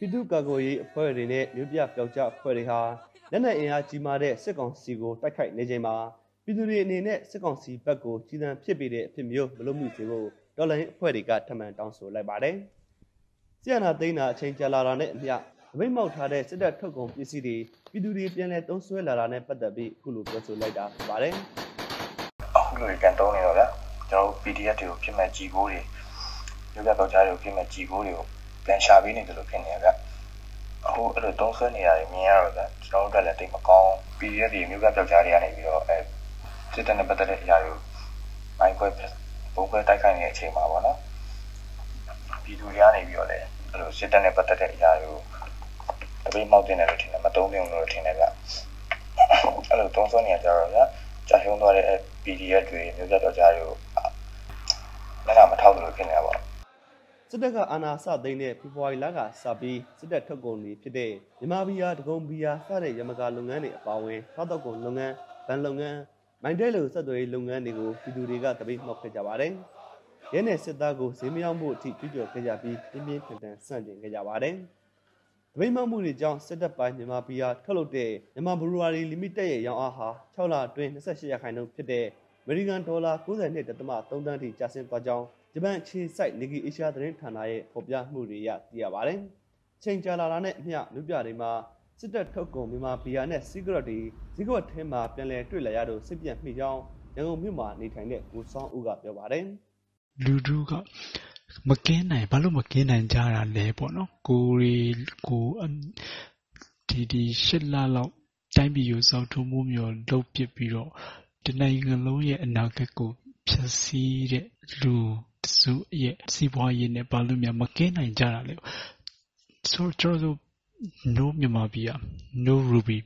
ပြည်သူ့ကာကွယ်ရေးအဖွဲ့တွေနဲ့မြို့ပြပျောက်ကြားအဖွဲ့တွေဟာလက်နက်အင်အားကြီးမားတဲ့စစ်ကောင်စီကိုတိုက်ခိုက်နေချိန်မှာပြည်သူတွေအနေနဲ့စစ်ကောင်စီဘက်ကိုကြီးစံဖြစ်ပြီးတဲ့အဖြစ်မျိုးမလုပ်မိစေဖို့တော်လှန်ရေးအဖွဲ့တွေကထပ်မံတောင်းဆိုလိုက်ပါတယ်။စစ်အာဏာသိမ်းတာအချိန်ကြာလာတာနဲ့အမျှအမိန့်မောက်ထားတဲ့စစ်တပ်ထုတ်ကုန်ပစ္စည်းတွေပြည်သူတွေပြန်လည်သုံးစွဲလာတာနဲ့ပတ်သက်ပြီးအခုလိုပြောဆိုလိုက်တာဖြစ်ပါတယ်။အခုလိုပြန်တောင်းနေတော့ဗျာကျွန်တော် PDF တွေကိုပြင်မှန်ကြည်ကိုတွေမြို့ပြပျောက်ကြားတွေကိုပြင်မှန်ကြည်ကိုတွေကိုပြန်ရှာပေးနေတယ်လို့ဖြစ်နေရဗျ။အခုအဲ့လိုတုံးဆွဲနေရတယ်မြင်ရတော့ဗျ။ကျွန်တော်တို့ကလည်းတိတ်မကောင်း PDF တွေမြို့ကပျောက်ကြားတွေကနေပြီးတော့စစ်တပ်နဲ့ပတ်သက်တဲ့အရာတွေကိုမိုင်းခွဲပုံခွဲတိုက်ခိုက်နေတဲ့အချိန်မှာပေါ့နော်။ပြည်သူတွေကနေပြီးတော့လည်းအဲ့လိုစစ်တပ်နဲ့ပတ်သက်တဲ့အရာတွေကိုတပိမောက်တင်တယ်လို့ထင်တယ်မတုံးပြုံလို့ထင်တယ်ဗျ။အဲ့လိုတုံးဆွဲနေရကြတော့ဗျ။ကြာရှုံးသွားတဲ့ PDF တွေမြို့ကပျောက်ကြားတွေကိုလည်းမထောက်လို့ဖြစ်နေတာပေါ့။စစ်တပ်ကအာဏာစသိမ်းတဲ့ဖေဖော်ဝါရီလကစပြီးစစ်တပ်ထုတ်ကုန်တွေဖြစ်တဲ့မြန်မာဘီယာဒဂုံဘီယာစတဲ့ရမကာလုပ်ငန်းတွေအပါအဝင်စားသောက်ကုန်လုပ်ငန်း၊ဗန်လုပ်ငန်း၊မိုင်းတဲလိုစက်သွေးလုပ်ငန်းတွေကိုပြည်သူတွေကတပိတ်မှောက်ခဲ့ကြပါတယ်။ရဲနဲ့စစ်သားကိုဈေးမရောက်မှုအထိပြုကျော်ခဲ့ကြပြီးပြင်းပြင်းထန်ထန်ဆန့်ကျင်ခဲ့ကြပါတယ်။တပိတ်မှောက်မှုတွေကြောင့်စစ်တပ်ပိုင်းမြန်မာဘီယာထုတ်လုပ်တဲ့မြန်မာဘရူဝါရီလီမိတက်ရဲ့ရောင်းအားဟာ6လအတွင်း28%ဖြစ်တဲ့ American Dollar 92.3 သန်းထိကျဆင်းသွားကြောင်းဂျပန်ခြေစိုက် Nikkei Asia သတင်းဌာနရဲ့ဖော်ပြမှုတွေရသိရပါတယ်။ချိန်ကြာလာတာနဲ့အမျှလူပြတွေမှာစစ်တပ်ထုတ်ကုန်မြန်မာဘီယာနဲ့ Secret တွေဈေးကွက်ထဲမှာပြန်လည်တွေ့လာရတော့စစ်ပြတ်မိကြောင်းရန်ကုန်မြို့မှာနေထိုင်တဲ့ကိုစောင်းဦးကပြောပါတယ်။လူထုကမကင်းနိုင်ဘာလို့မကင်းနိုင်ကြတာလဲပေါ့နော်။ကိုဒီရှစ်လလောက်တိုင်းပြည်ကိုစောက်ထုံးမှုမျိုးလုပ်ပစ်ပြီးတော့ဒီနိုင်ငံလုံးရဲ့အနာဂတ်ကိုဖျက်ဆီးတဲ့လူစုရဲ့စီးပွားရေးနဲ့ဘာလို့များမကင်းနိုင်ကြတာလဲဆိုတော့ no မြန်မာပြည် no ruby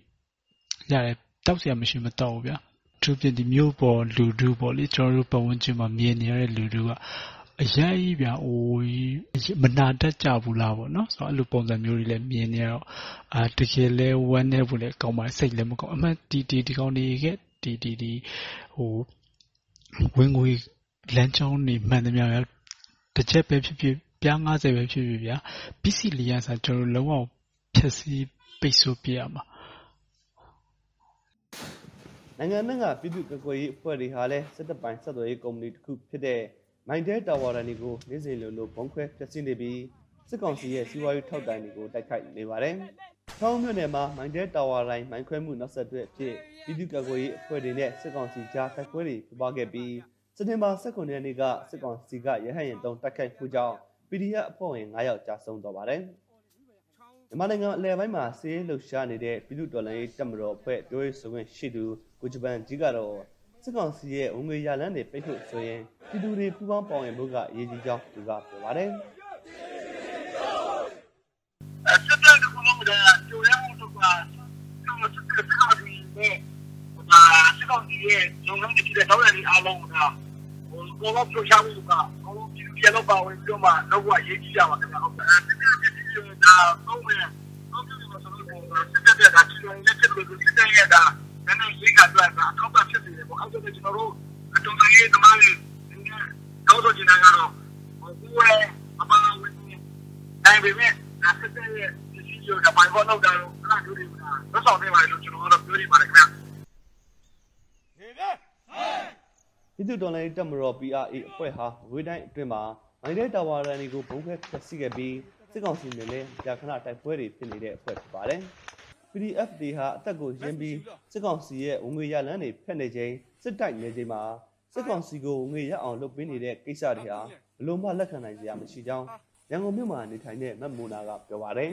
ရတယ်တောက်စရာမရှိမတောက်ဘူးဗျာသူပြည်ဒီမျိုးပေါ်လူတူပေါ်လေကျွန်တော်တို့ပတ်ဝန်းကျင်မှာမြင်နေရတဲ့လူတူကအရေးကြီးဗျာအိုးမနာတတ်ကြဘူးလားပေါ့နော်ဆိုတော့အဲ့လိုပုံစံမျိုးတွေလည်းမြင်နေရတော့တကယ်လဲဝမ်းနေဘူးလေကောင်းပါစိတ်လည်းမကောင်းအမှန်ဒီကောင်းနေခဲ့ဒီဟိုဝင်ငွေလမ်းကြောင်းနေမှန်သမျှပဲတစ်ချက်ပဲဖြစ်ဖြစ်ပြား90ပဲဖြစ်ဖြစ်ဗျာပစ္စည်းလျာစာကျွန်တော်လုံးဝဖြည့်ဆည်းပိတ်ဆို့ပြရမှာနိုင်ငံနဲ့ကပြည်သူ့ကာကွယ်ရေးအဖွဲ့တွေဟာလည်းစစ်တပ်ပိုင်းဆက်သွယ်ရေးကုမ္ပဏီတစ်ခုဖြစ်တဲ့ Mindel Tower တွေကိုနေစဉ်လိုဘုံခွဲဖြည့်ဆည်းနေပြီးစစ်ကောင်စီရဲ့စီးပွားရေးထောက်တိုင်တွေကိုတိုက်ခိုက်နေပါတယ်။ထောင်မြို့နယ်မှာ Mindel Tower လိုင်းမိုင်းခွဲမှုနောက်ဆက်တွဲအဖြစ်ပြည်သူ့ကာကွယ်ရေးအဖွဲ့တွေနဲ့စစ်ကောင်စီကြားတိုက်ပွဲတွေဖြစ်ပွားခဲ့ပြီးစက်တင်ဘာ19ရက်နေ့ကစစ်ကောင်စီကရဟန်းရင်တုံးတိုက်ခိုက်မှုကြောင့် PDF အဖွဲ့ဝင်9ယောက်ကြာဆုံးသွားပါတယ်။မြန်မာနိုင်ငံအလယ်ပိုင်းမှာစီးရဲလှုပ်ရှားနေတဲ့ပြည်သူ့တော်လှန်ရေးတပ်မတော်အဖွဲ့ဒိုးရေးဆိုဝင်ရှိသူကိုဂျပန်ကြီးကတော့စစ်ကောင်စီရဲ့ဝန်ငွေရလန်းတွေပိတ်ဖို့ဆိုရင်ပြည်သူတွေပူးပေါင်းပါဝင်ဖို့ကအရေးကြီးကြောင်းသူကပြောပါတယ်။ စစ်တပ်ကလုံးဝကျိုးရဲမှုတို့ကသူတို့စစ်တပ်ကဒီနေ့စစ်ကောင်စီရဲ့လုံခြုံရေးတပ်တွေအားလုံးကကိုယ်ကပြောချင်လို့ကကိုယ်ပြည်ပြည်လောက်ပါဝင်ပြီးတော့မှလောက်ဝရေးကြည့်ရပါခင်ဗျာဟုတ်ကဲ့အဲ့ဒီပြည်ပြည်တွေကတော့ဘယ်တော့ဒီလိုဆိုလို့စစ်တပ်ကချီးလို့လက်ချက်လို့စစ်တပ်ရဲ့ဒါနည်းနည်းရေးကတော့အောက်ကဖြစ်နေတယ်ပေါ့အောက်ကကျွန်တော်တို့အတုံးတိုင်းရဲ့သမားတွေတော့ဆိုချင်တာကတော့ကိုယ်ရဲ့အပါဝင်နိုင်ပေမဲ့စစ်တပ်ရဲ့ပြည်ပြည်တွေကဘာလို့လောက်တာလို့အဲ့လိုတွေကတော့ဆောင်နေပါလို့ကျွန်တော်တို့ပြောနေပါတယ်ခင်ဗျာပြည်သူ့တော်လှန်ရေးတပ်မတော် PRA အဖွဲ့ဟာဝေးတိုင်းအတွင်းမှာမိုင်းတဲတာဝါရန်တွေကိုဘုံခဲဖျက်ဆီးခဲ့ပြီးစစ်ကောင်စီနဲ့လည်းကြာခဏတိုက်ပွဲတွေဖြစ်နေတဲ့အဖွဲ့ဖြစ်ပါတယ်။ PDF တွေဟာအသက်ကိုရင်းပြီးစစ်ကောင်စီရဲ့ဝင်ငွေရလန်းတွေဖျက်နေခြင်းစစ်တိုက်နေခြင်းမှာစစ်ကောင်စီကိုဝင်ငွေရအောင်လုပ်ပေးနေတဲ့ကိစ္စတွေဟာဘလို့မှလက်ခံနိုင်စရာမရှိကြောင်းရန်ကုန်မြို့မှာနေထိုင်တဲ့မတ်မိုနာကပြောပါတယ်။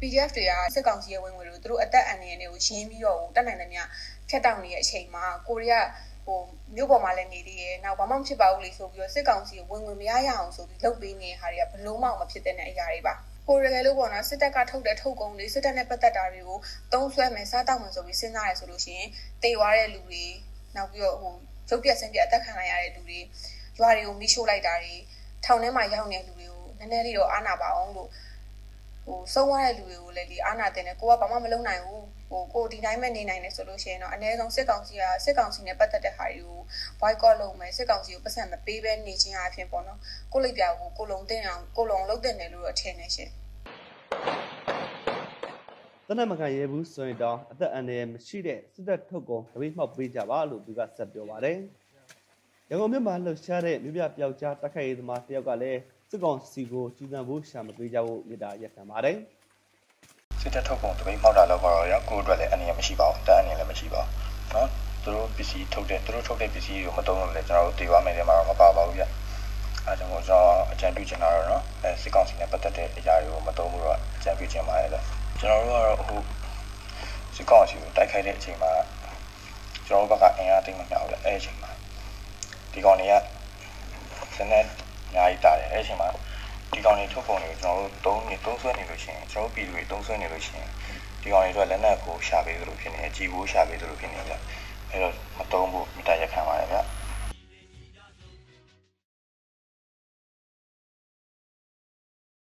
PDF တွေကစစ်ကောင်စီရဲ့ဝင်ငွေလို့သူတို့အသက်အန္တရာယ်တွေကိုရင်းပြီးတော့တက်နိုင်တဲ့များဖြတ်တောက်နေတဲ့အချိန်မှာကိုရီးယားဟိုမြို့ပေါ်မှာလည်းနေသေးတယ်။နောက်ဘာမှမဖြစ်ပါဘူးလေဆိုပြီးတော့စစ်ကောင်စီကိုဝင်ငွေမရရအောင်ဆိုပြီးလုပ်ပေးနေတာတွေကဘလုံးမမဖြစ်တဲ့အရာတွေပါ။ကိုရီးယားလို့ပေါ့နော်စစ်တပ်ကထုတ်တဲ့ထုတ်ကုန်တွေစစ်တပ်နဲ့ပတ်သက်တာတွေကိုသုံးဆွဲမယ်စားတောက်မယ်ဆိုပြီးစဉ်းစားရဆိုလို့ရှိရင်တေသွားတဲ့လူတွေနောက်ပြီးတော့ဟိုရုပ်ပြက်ဆင်းပြက်အသက်ခံရတဲ့လူတွေရွာတွေကိုမိရှို့လိုက်တာတွေထောင်ထဲမှာရောက်နေတဲ့လူတွေနည်းနည်းလေးတော့အာနာပါအောင်လို့ဟိုစုံရတဲ့လူတွေကိုလည်းဒီအာနာတင်တယ်ကိုကဘာမှမလုပ်နိုင်ဘူးဟိုကိုဒီတိုင်းမဲ့နေနိုင်တယ်ဆိုလို့ရှိရင်တော့အနည်းဆုံးစစ်ကောင်စီနဲ့ပတ်သက်တဲ့ဟာတွေကို boycott လုပ်မယ်စစ်ကောင်စီကိုပတ်စံမပေးဘဲနေခြင်းအဖြစ်ပေါ့နော်ကိုလိပ်ပြာကိုကိုလုံတင်အောင်ကိုလုံလုတ်တင်တယ်လို့တော့ထင်နေရှင်